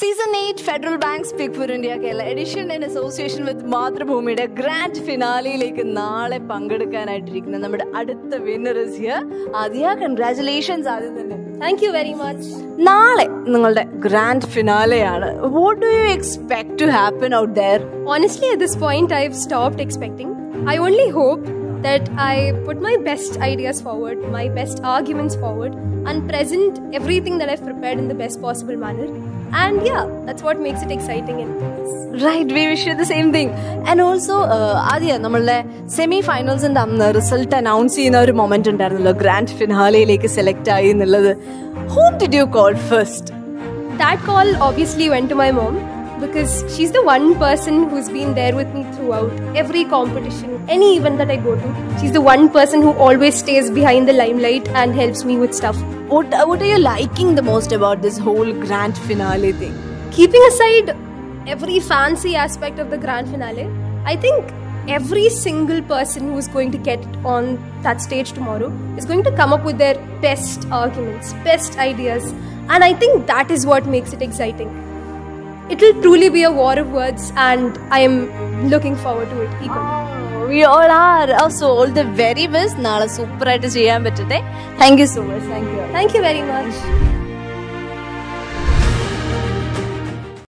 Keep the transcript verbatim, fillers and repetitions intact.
Season eight Federal Bank's Speak For India Kerala edition in association with Mathrubhumi grand finale like naale pangedukkanayitirikkunna nammude adutha winner is here. Aadia, congratulations Aadia Nair. Thank you very much. Naale ningalude grand finale aanu. What do you expect to happen out there? Honestly, at this point I've stopped expecting. I only hope that I put my best ideas forward, my best arguments forward, and present everything that I've prepared in the best possible manner. And yeah, that's what makes it exciting and nice. Right, we wish you the same thing. And also, uh, Aadia, nammala semi-finals and the result announced in a moment in the grand finale like select aayinnulladu. Whom did you call first? That call obviously went to my mom, because she's the one person who's been there with me throughout every competition, any event that I go to. She's the one person who always stays behind the limelight and helps me with stuff. What, what are you liking the most about this whole grand finale thing? Keeping aside every fancy aspect of the grand finale, I think every single person who's going to get on that stage tomorrow is going to come up with their best arguments, best ideas, and I think that is what makes it exciting. It will truly be a war of words, and I am looking forward to it eagerly. Oh, we all are. Also, all the very best. Nala super at J M today. Thank you so much. Thank you. Thank you very much.